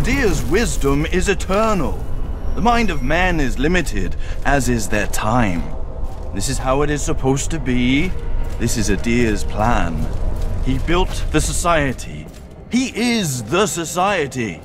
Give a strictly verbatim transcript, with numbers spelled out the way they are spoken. Medea's wisdom is eternal. The mind of man is limited, as is their time. This is how it is supposed to be. This is Adir's plan. He built the society. He is the society.